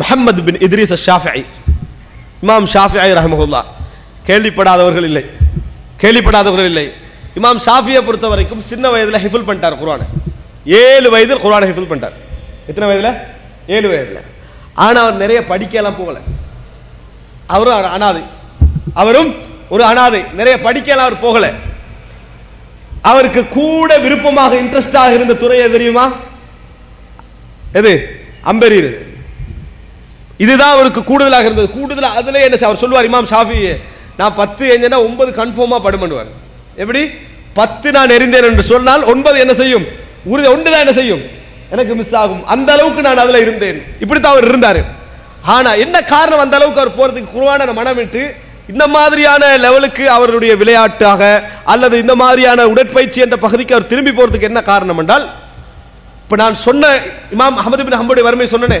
Muhammad bin Idris al-Shafi'i, Imam Shafi'i rahimahullah. Kelly Padadavaril, Imam Shafi'i Purtavarikum, Sinna Vedla Hifil Pantar, Quran. Yale Vedal Quran Hifil Pantar. Itna Vedla? Yale Vedla. Ana Nerea Padikala Pola. Aura Anadi. Avarum Ura Anadi, Nerea Padikala or Pogale. Our Kakuda Virupoma interest in the Turea Rima. Ede Amberid. இதுதான் அவருக்கு கூடுதலாக இருந்தது. கூடுதலா அதுல என்ன அவர் சொல்வார் இமாம் ஷாஃபியி, நான் 10 என்னா 9 கன்ஃபார்மா படுமன்னுவார். எப்படி 10 நான் எறிந்தேன் என்று சொன்னால் 9 என்ன செய்யும்? உறுதி ஒன்று தான் என்ன செய்யும்? எனக்கு மிஸ் ஆகும். அந்த அளவுக்கு நான் அதுல இருந்தேன். இப்படி தான் அவர் இருந்தார். ஆனா என்ன காரணம் அந்த அளவுக்கு அவர் போறதுக்கு குர்ஆனை மனமிட்டு இந்த மாதிரியான லெவலுக்கு அவருடைய விளையாட்டாக அல்லது இந்த மாதிரியான உடற்பயிற்சி என்ற பகுதிக்கு அவர் திரும்பி போறதுக்கு என்ன காரணம் என்றால் இப்ப நான் சொன்ன இமாம் அஹ்மத் இப்னு ஹம்பலுடைய வறுமை சொன்னனே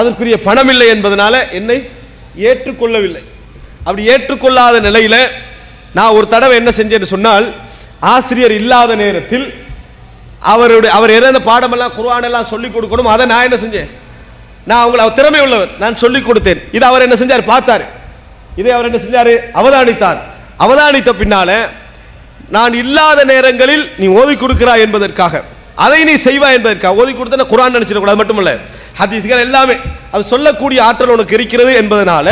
அதற்குரிய பணமில்லை என்பதனால என்னை ஏற்றுக்கொள்ளவில்லை அப்படி ஏற்றுக்கொள்ளாத நிலையில நான் ஒரு தடவை என்ன செஞ்சேன்னு சொன்னால் ஆசிரியர் இல்லாத நேரத்தில் அவருடைய அவர் ஏதேன பாடமெல்லாம் குர்ஆன் எல்லாம் சொல்லி கொடுக்கணும் அதை நான் என்ன செஞ்சேன் நான் அவங்கள திறமை உள்ளவர் நான் சொல்லி கொடுத்தேன் இது அவர் என்ன செஞ்சார் பார்த்தார் இதை அவர் என்ன செஞ்சார் அவதானித்த பின்னால நான் இல்லாத நேரங்களில் நீ ஓதி கொடுக்கிறாய் என்பதற்காக அதை நீ செய்வாய் என்பதற்காக ஓதி கொடுத்தனா குர்ஆன் நினைச்சிட கூடாது மட்டுமல்ல ஹதீஸ்கள் எல்லாமே அது சொல்லக்கூடிய ஆற்றல் உனக்கு இருக்கிறது என்பதனால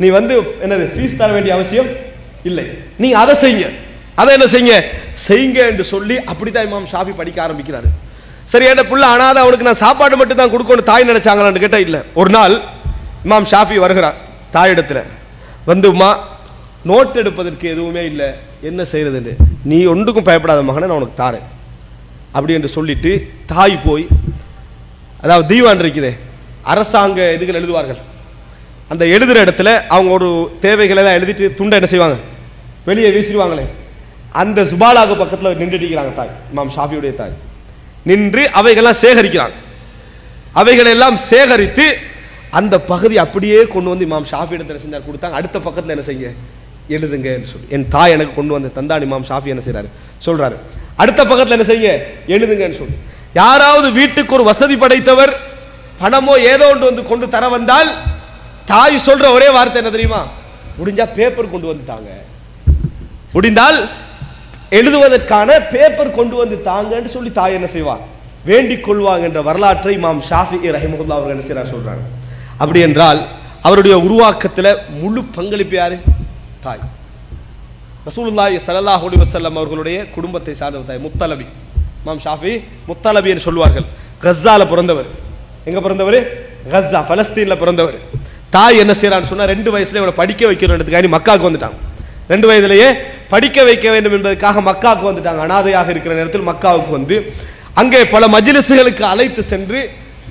நீ என்னது ஃபீஸ் தர வேண்டிய அவசியம் இல்லை நீ அதை செய்ய அதை என்ன செய்யுங்க என்று சொல்லி அப்படிதான் இமாம் ஷாஃபி படிக்க ஆரம்பிக்கிறாரு சரி என்ன புள்ள அனாதை அவனுக்கு நான் சாப்பாடு மட்டும் தான் கொடுக்கணும் தாய் நினைச்சாங்களான்னு கேட்டா இல்ல ஒரு நாள் இமாம் ஷாஃபி வருகிறார் தாயிடத்துல உமா நோட் எடுப்பதற்கு எதுவுமே இல்லை என்ன செய்யறதுன்னு நீ ஒன்றுக்கும் பயப்படாத மகனை நான் உனக்கு தாரேன் அப்படி என்று சொல்லிட்டு தாய் போய் அதாவது தீவான் இருக்குதே அரசாங்க இதுகள் எழுதுவார்கள் அந்த எழுதுற இடத்துல அவங்க ஒரு தேவைகளை தான் எழுதிட்டு துண்டை என்ன செய்வாங்க வெளியே வீசிடுவாங்களே அந்த சுபாலாக்கு பக்கத்தில் நின்றுட்டிருக்கிறாங்க தாய் இமாம் ஷாஃபியுடைய தாய் நின்று அவைகள்லாம் சேகரிக்கிறாங்க அவைகளெல்லாம் சேகரித்து அந்த பகுதி அப்படியே கொண்டு இமாம் ஷாஃபி இடத்துல செஞ்சார் கொடுத்தாங்க அடுத்த பக்கத்தில் என்ன செய்ய எழுதுங்க சொல்லி என் தாய் எனக்கு கொண்டு வந்து தந்தாடி இமாம் ஷாஃபி என்ன செய்கிறாரு சொல்கிறாரு அடுத்த பக்கத்தில் என்ன செய்ய எழுதுங்கன்னு சொல்லி யாராவது வீட்டுக்கு ஒரு வசதி படைத்தவர் பணமோ ஏதோ ஒன்று கொண்டு தர வந்தால் தாய் சொல்ற ஒரே வார்த்தை என்ன தெரியுமா முடிஞ்சா பேப்பர் கொண்டு வந்து தாங்க முடிந்தால் எழுதுவதற்கான பேப்பர் கொண்டு வந்து தாங்கன்னு சொல்லி தாய் என்ன செய்வார் வேண்டிக் கொள்வாங்க என்ற வரலாற்றை இமாம் ஷாஃபிஇ ரஹிமஹுல்லாஹ் அவர்கள் என்ன செய்றார் சொல்றாங்க அப்படி என்றால் அவருடைய உருவாக்கத்துல முழு பங்களிப்பு யாரு தாய் ரசூலுல்லாஹி ஸல்லல்லாஹு அலைஹி வஸல்லம் அவர்களுடைய குடும்பத்தை சார்ந்த தாய் முத்தலபி இமாம் ஷாஃபி முத்தலபி என்று சொல்வார்கள் கஸால பிறந்தவர் எங்க பிறந்தவர் கஸா பலஸ்தீன்ல பிறந்தவர் தாய் என்ன செய்றான்னு சொன்னா 2 வயசுல இவனை படிக்க வைக்கிறதுக்காக மக்காவுக்கு வந்துட்டாங்க 2 வயதிலேயே படிக்க வைக்க வேண்டும் என்பதற்காக மக்காவுக்கு வந்துட்டாங்க அனாதையாக இருக்கிற நேரத்தில் மக்காவுக்கு அங்கே பல மஜ்லிஸ்களுக்கு அழைத்து சென்று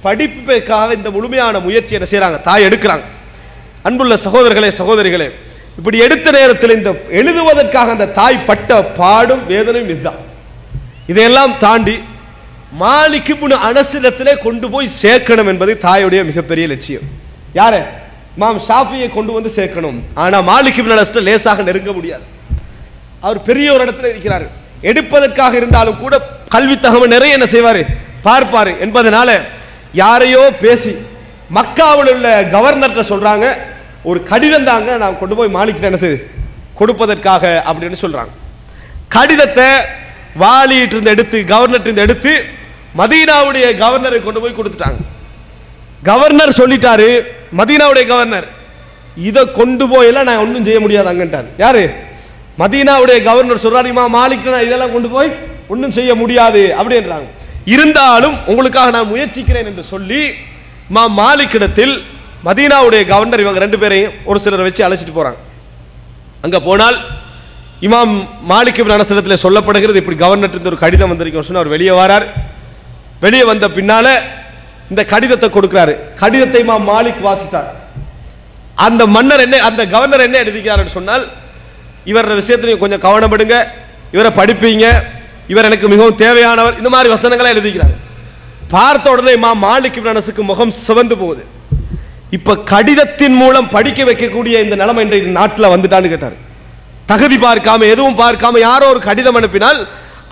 படிப்புக்காக இந்த முழுமையான முயற்சி என்ன செய்றாங்க தாய் எடுக்கிறாங்க அன்புள்ள சகோதரர்களே சகோதரிகளே இப்படி எடுத்த நேரத்தில் இந்த எழுதுவதற்காக அந்த தாய் பட்ட பாடும் வேதனையும் இதுதான் இதையெல்லாம் தாண்டி மாலிக் இப்னு அனஸிடத்திலே கொண்டு போய் சேர்க்கணும் என்பது தாயுடைய மிகப்பெரிய லட்சியம் யாரு இமாம் ஷாஃபியை கொண்டு சேர்க்கணும் ஆனா மாலிக் இப்னு அனஸ் லேசாக நெருங்க முடியாது அவர் பெரிய ஒரு இடத்துல இருக்கிறார் எடுப்பதற்காக இருந்தாலும் கூட கல்வி தகவல் நிறைய என்ன செய்வாரு பார்ப்பாரு என்பதனால யாரையோ பேசி மக்காவில் உள்ள கவர்னர்ட்ட சொல்றாங்க ஒரு கடிதம் தாங்க நான் கொண்டு போய் மாலிக் என்ன செய்து கொடுப்பதற்காக அப்படின்னு சொல்றாங்க கடிதத்தை வாலிட்டு இருந்து எடுத்து கவர்னர் இருந்து எடுத்து மதீனாவுடைய கவர்னரை கொண்டு போய் கொடுத்துட்டாங்க கவர்னர் சொல்லிட்டாரு மதீனாவுடைய கவர்னர் இதை கொண்டு போயெல்லாம் நான் ஒன்றும் செய்ய முடியாது அங்கன்ட்டார் யாரு மதீனாவுடைய கவர்னர் சொல்றாரு இமாம் மாலிக் நான் இதெல்லாம் கொண்டு போய் ஒன்றும் செய்ய முடியாது அப்படின்றாங்க இருந்தாலும் உங்களுக்காக நான் முயற்சிக்கிறேன் என்று சொல்லி இமாம் மாலிக் இடத்தில் மதீனாவுடைய கவர்னர் இவங்க 2 பேரையும் ஒரு சிலரை வச்சு அழைச்சிட்டு போறாங்க அங்க போனால் இமாம் மாலிக் இப்னு அனஸ் இடத்துல சொல்லப்படுகிறது இப்படி கவர்னர் ஒரு கடிதம் வந்திருக்கோம் சொன்ன அவர் வெளியே வரார் வெளியே வந்த பின்னால இந்த கடிதத்தை கொடுக்கிறாரு கடிதத்தை இமாம் மாலிக் வாசித்தார் அந்த மன்னர் என்ன அந்த கவர்னர் என்ன எழுதிக்கிறார்னு சொன்னால், இவர விஷயத்துல கொஞ்சம் கவனப்படுங்க, இவரை படிப்பீங்க, இவர் எனக்கு மிகவும் தேவையானவர், இந்த மாதிரி வசனங்களை எழுதிக்கிறார். பார்த்த உடனே இமாம் மாலிக் இப்னு அனஸுக்கு முகம் சிவந்து போகுது. இப்ப கடிதத்தின் மூலம் படிக்க வைக்கக்கூடிய இந்த நிலைமை இன்றைய நாட்டில் வந்துட்டான்னு கேட்டார். தகுதி பார்க்காம எதுவும் பார்க்காம யாரோ ஒரு கடிதம் அனுப்பினால்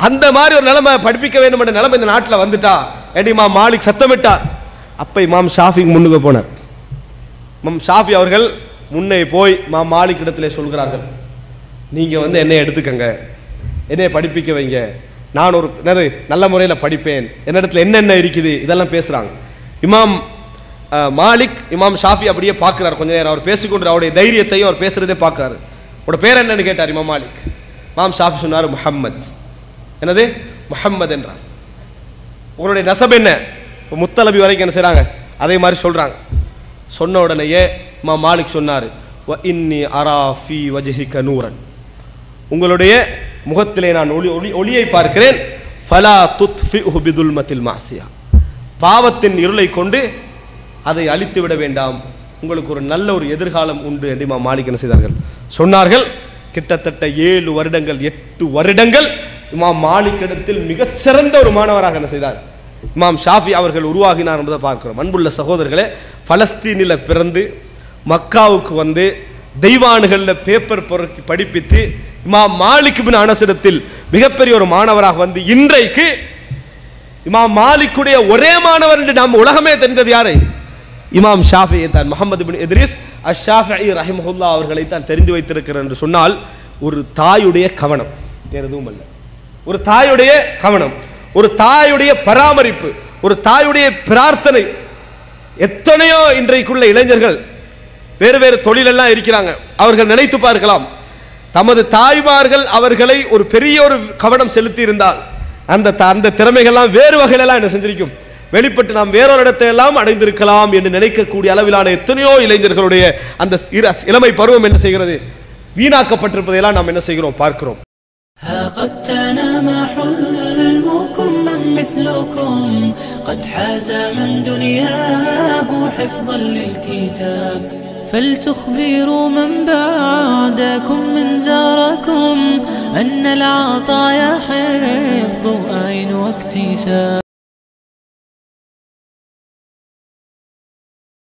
அந்த மாதிரி ஒரு நிலைமை படிப்பிக்க வேண்டும் என்ற நிலைமை இந்த நாட்டில் வந்துட்டா என்று இமாம் மாலிக் சத்தமிட்டார். அப்ப இமாம் ஷாஃபி முன்னுக்கு போனார். இமாம் ஷாஃபி அவர்கள் முன்னே போய் இமாம் மாலிக் இடத்திலே சொல்கிறார்கள், நீங்க வந்து என்னை எடுத்துக்கங்க, என்னைய படிப்பிக்க வைங்க, நான் ஒரு நல்ல முறையில் படிப்பேன், என்னிடத்துல என்னென்ன இருக்குது இதெல்லாம் பேசுறாங்க. இமாம் மாலிக் இமாம் ஷாஃபி அப்படியே பார்க்கிறார். கொஞ்ச நேரம் அவர் பேசிக்கொண்டு அவருடைய தைரியத்தையும் அவர் பேசுறதே பார்க்கிறாரு. அவரோட பேர் என்னன்னு கேட்டார் இமாம் மாலிக். இமாம் ஷாஃபி சொன்னார் முஹம்மத். என்னது முஹம்மது என்றார். உங்களுடைய நசப் என்ன? முத்தலபி வரைக்கும் என்ன செய்றாங்க அதே மாதிரி சொல்றாங்க. சொன்ன உடனேயே இமாம் மாலிக் சொன்னார், உங்களுடைய முகத்திலே நான் ஒளி ஒளி ஒளியை பார்க்கிறேன். ஃபலா துத்ஃபிஹு பிதுல்மத்தில் மாசியா, பாவத்தின் இருளை கொண்டு அதை அழித்து விட வேண்டாம், உங்களுக்கு ஒரு நல்ல ஒரு எதிர்காலம் உண்டு என்று இமாம் மாலிக் என்ன செய்தார்கள் சொன்னார்கள். கிட்டத்தட்ட 7 வருடங்கள் 8 வருடங்கள் இமாம் மாலிக் இடத்தில் மிகச்சிறந்த ஒரு மாணவராக என்ன செய்தார் இமாம் ஷாஃபி அவர்கள் உருவாகினார் என்பதை பார்க்கிறோம். அன்புள்ள சகோதரர்களே, பலஸ்தீனில் பிறந்து மக்காவுக்கு வந்து தெய்வான்களில் பேப்பர் பொருட்கி படிப்பித்து இமாம் மாலிக் இப்னு அனஸ் இடத்தில் மிகப்பெரிய ஒரு மாணவராக வந்து இன்றைக்கு இமாம் மாலிக்குடைய ஒரே மாணவர் என்று நாம் உலகமே தெரிந்தது யாரை? இமாம் ஷாஃபியை தான். முஹம்மது பின் இத்ரிஸ் அஷ்-ஷாஃபிஇ ரஹிமஹுல்லா அவர்களை தான் தெரிந்து வைத்திருக்கிறார் என்று சொன்னால் ஒரு தாயுடைய கவனம் வேறு எதுவும் அல்ல. ஒரு தாயுடைய கவனம், ஒரு தாயுடைய பராமரிப்பு, ஒரு தாயுடைய பிரார்த்தனை. எத்தனையோ இன்றைக்குள்ள இளைஞர்கள் வேறு வேறு தொழிலெல்லாம் இருக்கிறாங்க. அவர்கள் நினைத்து பார்க்கலாம், தமது தாய்மார்கள் அவர்களை ஒரு பெரிய ஒரு கவனம் செலுத்தி இருந்தால் அந்த திறமைகள்லாம் வேறு வகையிலெல்லாம் என்ன செஞ்சிருக்கும், வெளிப்பட்டு நாம் வேறொரு இடத்தையெல்லாம் அடைந்திருக்கலாம் என்று நினைக்கக்கூடிய அளவிலான எத்தனையோ இளைஞர்களுடைய அந்த இளமை பருவம் என்ன செய்கிறது, வீணாக்கப்பட்டிருப்பதையெல்லாம் நாம் என்ன செய்கிறோம் பார்க்கிறோம். فلتخبروا من بعدكم من جاركم أن العطايا حفظ أين واكتساب.